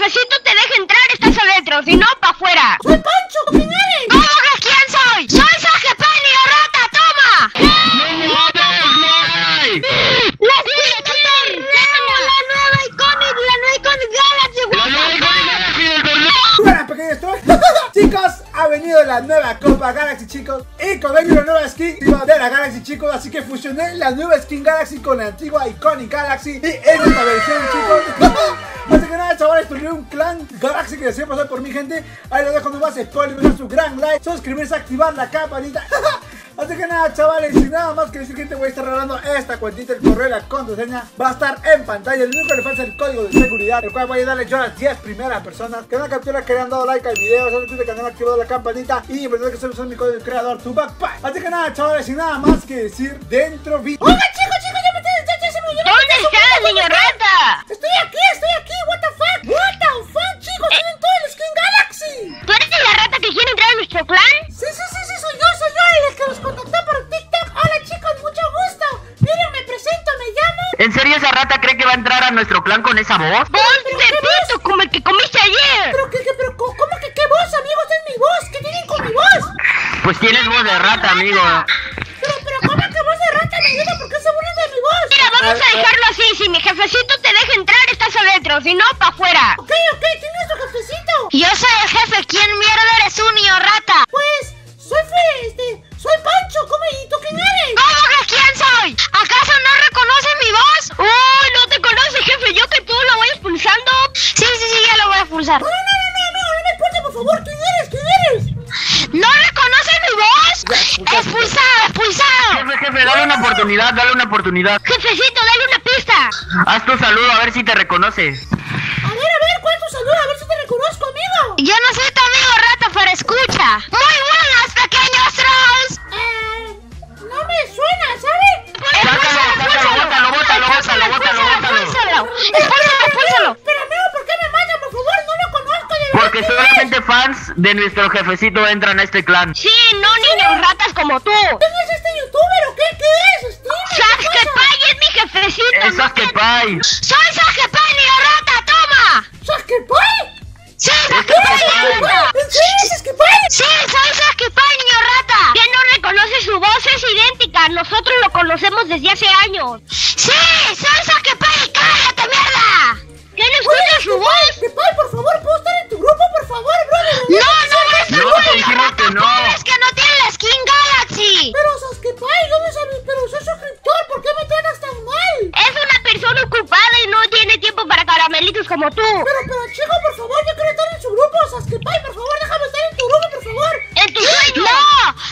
jefecito te deja entrar, estás adentro, si no, pa' afuera. ¡Soy Pancho! ¿Quién eres? ¡No digas quién soy! ¡Soy Saskepai, niño rata! ¡Toma! ¡No! ¡Les voy a cantar! ¡La nueva ikonik galaxy! ¡La nueva ikonik galaxy! ¡Hola, pequeño estoy! Chicos, ha venido la nueva Copa Galaxy, chicos, y con ello la nueva skin de la Galaxy, chicos. Así que fusioné la nueva skin Galaxy con la antigua ikonik Galaxy y en esta versión, chicos. Así que nada, chavales, estoy un clan Galaxy que deseo pasar por mi gente. Ahí lo dejo, no más spoiler, dejar su gran like, suscribirse, activar la campanita. Así que nada, chavales, sin nada más que decir, gente, voy a estar regalando esta cuentita, el correo y la contraseña va a estar en pantalla. El único que le falta es el código de seguridad, el cual voy a darle yo a las 10 primeras personas que dan captura, que le han dado like al video, se han suscrito al canal, activado la campanita y verdad que se usa mi código de creador, tu backpack. Así que nada, chavales, sin nada más que decir, dentro vi. ¡Oigan, chicos! ¡Ya me estoy! ¿Dónde estás, niño rata? Estoy aquí, what the fuck, chicos, tienen todo el skin Galaxy. ¿Tú eres la rata que quiere entrar en nuestro clan? Sí, soy yo, el que los contactó por TikTok. Hola, chicos, mucho gusto. Miren, me presento, me llamo... ¿En serio esa rata cree que va a entrar a nuestro clan con esa voz? ¡Voz de pito, como el que comiste ayer! ¿Pero cómo que qué voz, amigos? Es mi voz, ¿qué tienen con mi voz? Pues tienes voz de rata, amigo. Pero ¿cómo que voz de rata, mi vida? ¿Por qué se burlan de mi voz? Mira, vamos a dejarlo así, si mi jefecito te deja entrar, estás adentro, si no, pa' afuera. Ok, ¿quién es tu jefecito? Yo soy el jefe, ¿quién mierda eres tú, niño rata? Pues, soy Pancho, ¿cómo? ¿Y tú quién eres? No digas quién soy. ¿Acaso no reconoces mi voz? Uy, no te conoces, jefe, yo que tú lo voy expulsando. Sí, ya lo voy a expulsar. No me expulses, por favor, ¿quién eres? ¿No reconoces mi voz? ¡Expulsado! Jefe, dale una oportunidad. Jefecito, dale una pista. Haz tu saludo, a ver si te reconoces. A ver, ¿cuál es tu saludo? A ver si te reconozco, amigo. Yo no soy tu amigo rata, pero escucha. ¡Muy buenos, pequeños trolls! No me suena, ¿sabes? ¡Bótalo! Porque solamente fans de nuestro jefecito entran a este clan. Sí, no niños ratas como tú. ¿Quién es este youtuber o qué? ¿Qué es? Saskepai es mi jefecito. Es Saskepai. ¡Soy Saskepai, niño rata! ¡Toma! ¿Saskepai? ¡Sí, Saskepai! ¿En serio, Saskepai? Sí, soy Saskepai, niño rata. ¿Quién no reconoce su voz? Es idéntica. Nosotros lo conocemos desde hace años. ¡Sí, soy Saskepai! ¡Cállate, mierda! ¿Quién escucha su voz? Saskepai, por favor, ¿puedo estar en tu grupo, por favor, brother? No, es que no tiene la skin Galaxy. Pero Saskepai, pero soy suscriptor, ¿por qué me tratas tan mal? Es una persona ocupada y no tiene tiempo para caramelitos como tú. Pero chico, por favor, yo quiero estar en su grupo. Saskepai, por favor, déjame estar en tu grupo, por favor. ¿En tu sueño?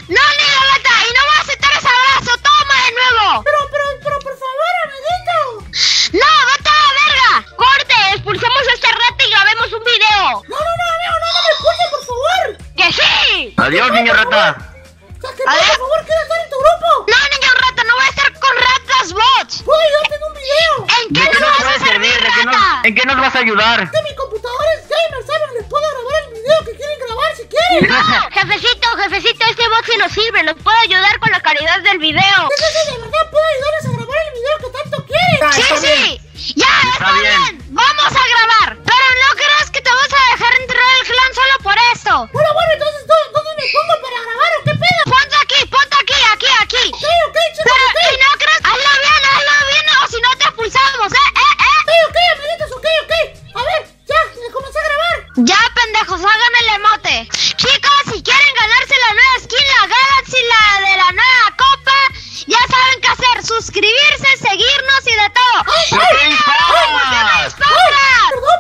No, niña gata, y no vas a aceptar ese abrazo, toma de nuevo. Pero, por favor, amiguito. No, gata, verga. Corte, expulsamos a esta rata y grabemos un video. No, amigo, no me expulses, por favor. ¡Que sí! Adiós, niño rata. Saskepai, por favor, quiero estar en tu grupo. No, niño rata, no voy a estar con ratas bots. Voy, yo tengo un video. ¿En qué nos vas a servir, rata? ¿En qué nos vas a ayudar? Que mi computadora es gamer, ¿saben? Les puedo grabar el video que quieren grabar si quieren. No, jefecito, este bot sí nos sirve. Nos puede ayudar con la calidad del video. Sí, de verdad, puedo ayudarles a grabar el video que tanto quieren. Sí. ¡Ya, está bien! ¡Vamos a grabar! Pero no creas que te vas a dejar entrar al clan solo por esto. Bueno, entonces, ¿dónde me pongo para grabar o qué pedo? Ponte aquí. Ok, chicos, pero si no creas... ¡Hazlo bien! O si no, te expulsamos, ¿eh? Ok, amiguitos, ok. A ver, ya, comencé a grabar. Ya, pendejos, hagan el emote. Chicos, si quieren ganarse la nueva skin, la Galaxy, la de la nueva Copa, ya saben qué hacer. Suscribirse, seguirnos y de todo.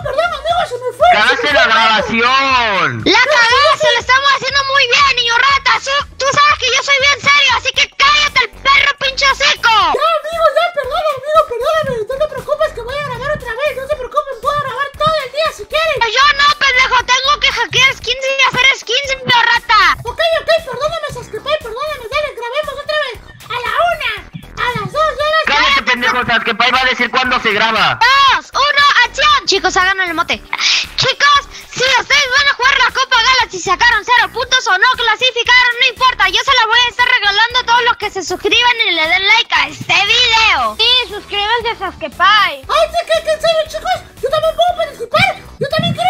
Perdón, amigo, se me fue. ¡Cagaste la grabación! ¡La cagaste! ¡Lo estamos haciendo muy bien, niño rata! Tú sabes que yo soy bien serio, así que cállate el perro pinche hocico. Ya, amigo, perdóname. No te preocupes que voy a grabar otra vez. No se preocupen, puedo grabar todo el día si quieren. Yo no, pendejo, tengo que hackear skins y hacer skins, niño rata. Ok, perdóname, Saskepai, perdóname. Dale, grabemos otra vez. A la 1, a las 2, ya las... Cállate, pendejo, Saskepai va a decir cuándo se graba. 2, 1... Chicos, hagan el mote. Chicos, si ustedes van a jugar la Copa Galaxy, sacaron 0 puntos o no clasificaron, no importa. Yo se las voy a estar regalando a todos los que se suscriban y le den like a este video. Sí, suscríbanse a Saskepai. Ay, ¿qué en serio, chicos? Yo también puedo participar. Yo también quiero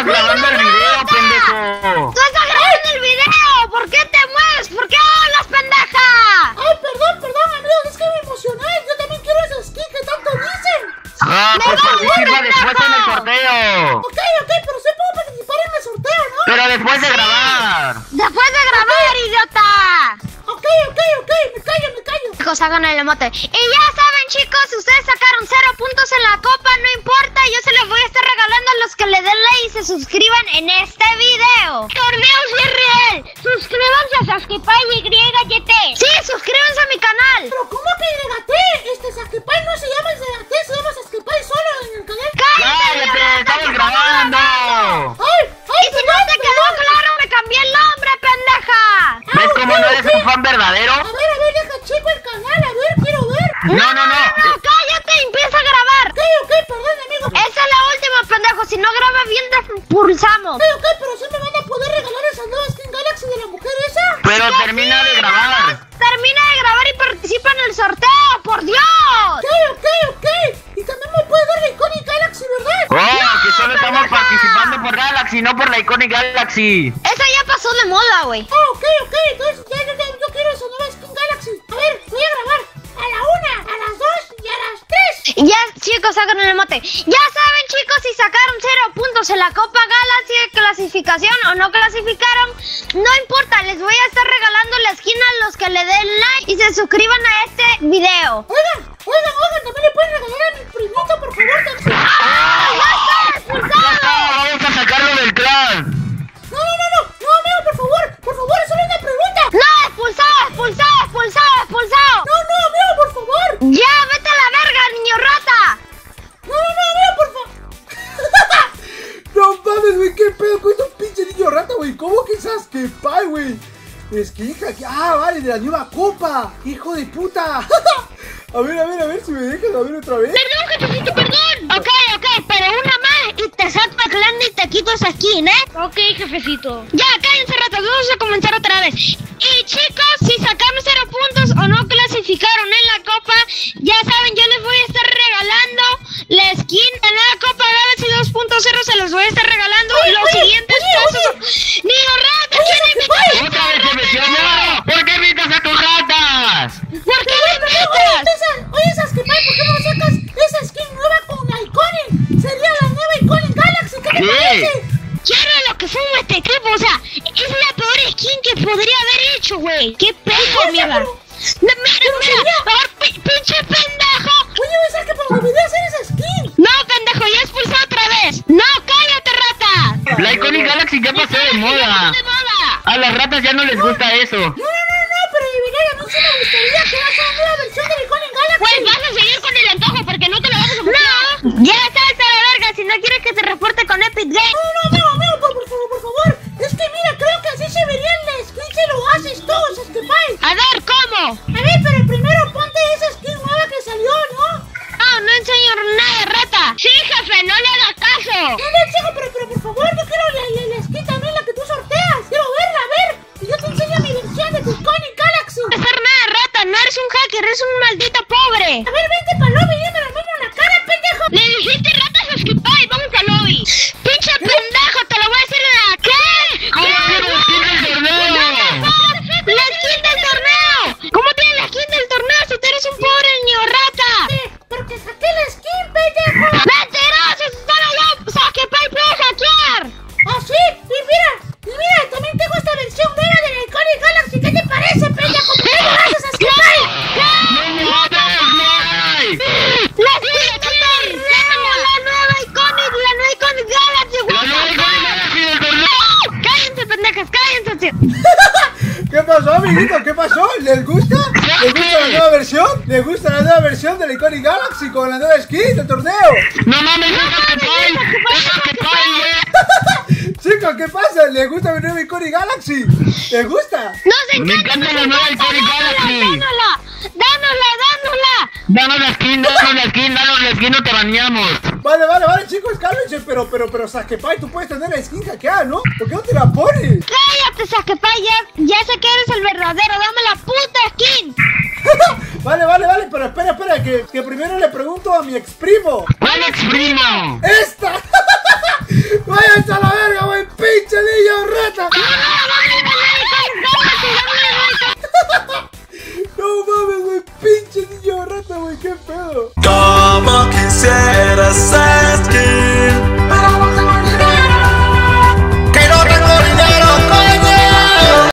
estás grabando el video, pendejo. ¡Tú estás grabando el video! ¿Por qué te mueves? ¿Por qué hablas, pendeja? Ay, perdón, perdón, amigo, es que me emocioné. Yo también quiero ese skin que tanto dicen. Ah, pues participa después en el sorteo. Ok, pero sí puedo participar en el sorteo, ¿no? Pero después de grabar. Después de grabar, idiota. Ok, me callo. Chicos, hagan el emote. Y ya saben, chicos, si ustedes sacaron 0 puntos en la copa, no importa, yo se los voy a estar regalando a los que le den like y se suscriban en este video. Torneos de real, suscríbanse a Saskepai YT. Sí, suscríbanse a mi canal. Pero ¿cómo que YT? Saskepai no se llama YT, se llama Saskepai solo en el canal. ¡Cállate, estamos grabando! ¡Ay, y si no te quedó claro, me cambié el nombre, pendeja! ¿Ves cómo no eres un fan verdadero? A ver, deja chico el canal, a ver, quiero ver. No, cállate, empieza a grabar. Ok, perdón, amigo. Esa es la última, pendejo, si no grabas bien te expulsamos. Ok, pero sí me van a poder regalar esa nueva skin Galaxy de la mujer esa. Pero sí, termina de grabar. Termina de grabar y participa en el sorteo, por Dios. Ok. Y también me puede dar la ikonik Galaxy, ¿verdad? No, que solo estamos participando por Galaxy, no por la ikonik Galaxy. Esa ya pasó de moda, güey. Ok, entonces yo quiero esa nueva skin Galaxy. A ver, voy a grabar a la 1, a las 2 y a las 3. Ya, chicos, hagan el emote. Ya saben, chicos, si sacaron 0 puntos en la Copa Galaxy de clasificación o no clasificaron, no importa, les voy a estar regalando la skin a los que le den like y se suscriban a este video. Oigan, también le pueden regalar a mi primito, por favor. ¡Ya está expulsado! Vamos a sacarlo del clan. No, amigo, por favor, solo una pregunta. No, expulsado. No, amigo, por favor. Ya, vete a la verga, niño rata. No, amigo, por favor. No mames, güey, qué pedo con estos pinches niños rata, güey. ¿Cómo que Saskepai, güey? Es que hija, vale, de la nueva copa. Hijo de puta. A ver si me dejas, a ver otra vez. Perdón, jefecito. Ok, pero una más y te saco el clan y te quito esa skin, ¿eh? Ok, jefecito. Ya, cállense ratas, vamos a comenzar otra vez. Y chicos, si sacaron 0 puntos o no clasificaron en la copa, ya saben, yo les voy a estar regalando la skin en la Copa Galaxy 2.0, se los voy a estar regalando. Los siguientes pasos. ¡Niño rata! ¿Quién invitó? ¿Por qué invitas a tus ratas? ¿Por qué invitas? Oye, Saskepai, ¿por qué no sacas esa skin nueva con la ikonik? Sería la nueva ikonik Galaxy, ¿qué te parece? Claro, lo que fue este equipo, o sea, es la peor skin que podría haber hecho, güey. ¡Qué pedo, mierda! Mira, ahora pinche pendejo. Oye, ¿sabes que por lo olvidé hacer esa skin? No, pendejo, ya expulsado otra vez. No, cállate, rata. La ikonik Galaxy ya pasó de moda. A las ratas ya no les gusta eso. No, pero mira, a mí sí me gustaría que vas a una versión de ikonik Galaxy. Pues vas a seguir con el antojo porque no te lo vas a comprar. No, ya salta la verga si no quieres que te reporte con Epic Games. No, por favor. Es que mira, creo que así se vería en la skin si lo haces todos, Saskepai. A ver, ¿cómo? A ver, pero primero ponte esa skin nueva que salió, ¿no? No enseño nada, rata. Sí, jefe, no le hagas caso. No, pero por favor, yo quiero la skin también, la que tú sorteas. Quiero verla, a ver. Y yo te enseño mi versión de tu ikonik Galaxy. No hacer nada, rata, no eres un hacker, eres un maldito pobre. A ver, vente para lobby, dime la mano en la cara, pendejo. Le dijiste ratas a Saskepai, vamos a lobby. Pinche pendejo, te lo voy a decir en la cara. La skin del torneo. ¿Cómo tienes la skin del torneo si tú eres un pobre niño rata? Porque saqué la skin, pendejo. ¡Mentiroso! ¡Saskepai puede hackear! ¡Ah, sí! Y mira, también tengo esta versión nueva de la ikonik Galaxy. ¿Qué te parece, pendejo? ¿Qué le vas a Saskepai? ¡No! ¡La skin del torneo! ¡La nueva ikonik Galaxy! ¡La nueva ikonik Galaxy del torneo! ¡Cállense, pendejas! ¡Cállense! ¿Qué pasó, amiguito? ¿Qué pasó? ¿Les gusta? ¿Les gusta la nueva versión? ¿Les gusta la nueva versión de la ikonik Galaxy con la nueva skin del torneo? ¡No mames! ¡Es Saskepai, güey! Chicos, ¿qué pasa? ¿Les gusta mi nueva ikonik Galaxy? ¿Les gusta? ¡Me encanta la nueva ikonik Galaxy! ¡Dánosla! ¡Danos la skin, no te baneamos! Vale, chicos, cálmense, pero Saskepai, tú puedes tener la skin hackeada, ¿no? ¿Por qué no te la pones? ¡Cállate, Saskepai! Ya sé que eres el verdadero, dame la puta skin. Vale, pero espera, que primero le pregunto a mi ex primo. ¿Cuál ex primo? ¡Esta! ¡Váyanse a la vez! ¿Qué pedo?